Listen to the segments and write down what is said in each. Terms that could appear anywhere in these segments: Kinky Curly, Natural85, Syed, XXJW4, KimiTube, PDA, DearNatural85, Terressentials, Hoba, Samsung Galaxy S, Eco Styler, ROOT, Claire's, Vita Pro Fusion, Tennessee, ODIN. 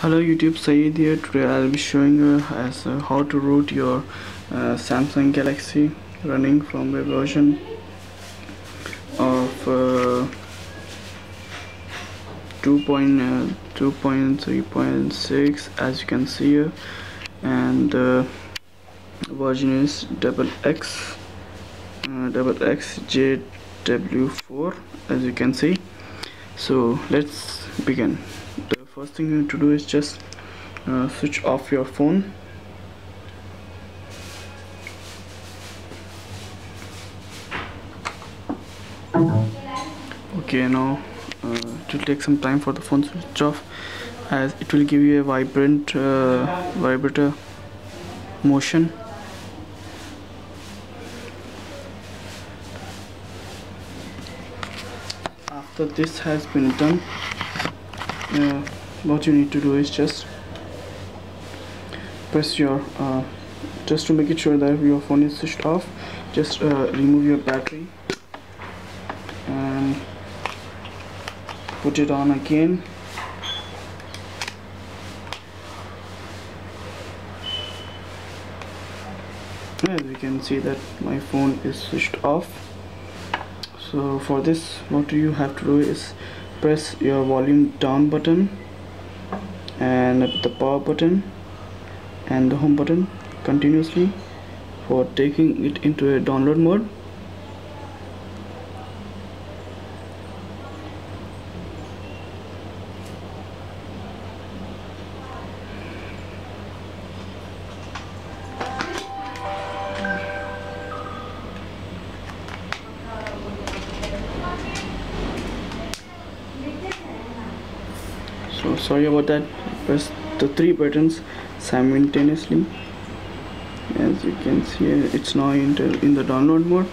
Hello YouTube, Syed here. Today I'll be showing you as how to root your Samsung Galaxy running from the version of 2.3.6, as you can see here, and version is XXJW4, as you can see. So let's begin. The first thing you need to do is just switch off your phone, okay? Now it will take some time for the phone to switch off, as it will give you a vibrator motion. After this has been done, what you need to do is just press your just to make it sure that your phone is switched off, just remove your battery and put it on again. As you can see that my phone is switched off. So for this, what you have to do is press your volume down button and the power button and the home button continuously for taking it into a download mode. So sorry about that. Press the three buttons simultaneously. As you can see, it's now in the download mode.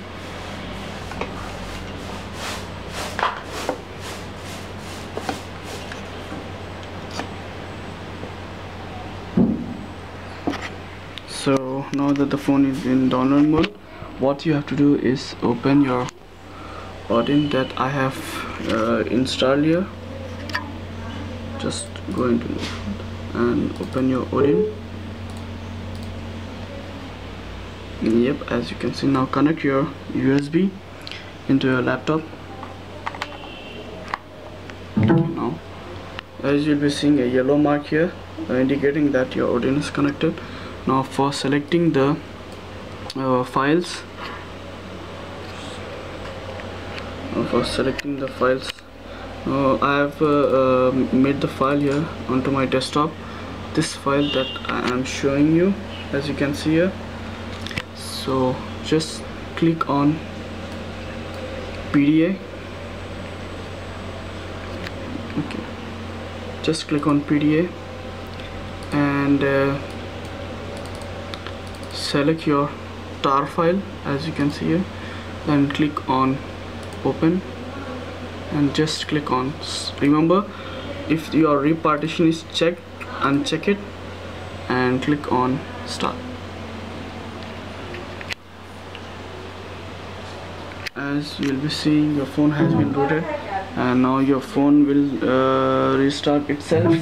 So now that the phone is in download mode, what you have to do is open your ODIN that I have installed here. Just go into the front and open your ODIN. Yep, as you can see. Now connect your USB into your laptop. Okay, now, as you'll be seeing a yellow mark here indicating that your ODIN is connected. Now for selecting the files, I have made the file here onto my desktop. This file that I am showing you, as you can see here. So just click on PDA. Okay. Just click on PDA and select your tar file, as you can see here. Then click on Open. And just click on. Remember, if your repartition is checked, uncheck it and click on Start. As you'll be seeing, your phone has been rooted, and now your phone will restart itself.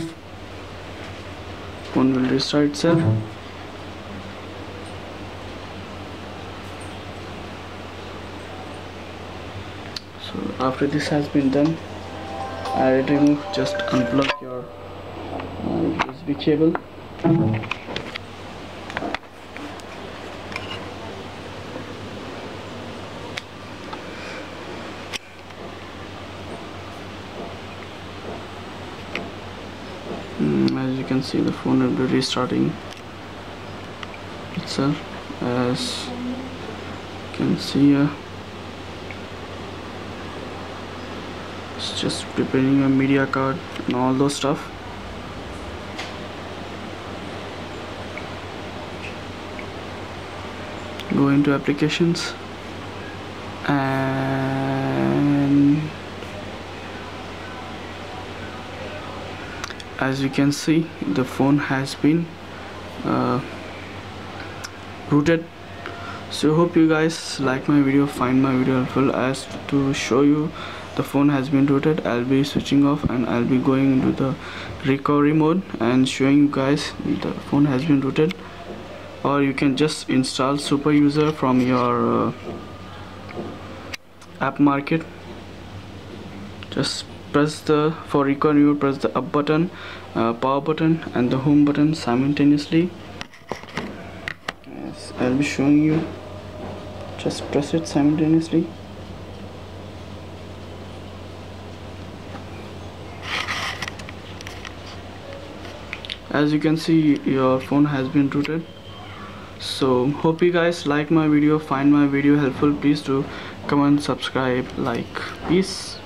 Phone will restart itself. So after this has been done, I remove, just unplug your USB cable. As you can see, the phone will be restarting itself, as you can see. It's just preparing a media card and all those stuff. Go into applications and as you can see, the phone has been rooted. So hope you guys like my video, find my video helpful, as to show you the phone has been rooted, I'll be switching off and I'll be going into the recovery mode and showing you guys the phone has been rooted. Or you can just install Super User from your app market. Just press the for recovery mode, press the up button, power button and the home button simultaneously. Yes, I'll be showing you. Just press it simultaneously. As you can see, your phone has been rooted. So hope you guys like my video, find my video helpful. Please do comment, subscribe, like. Peace.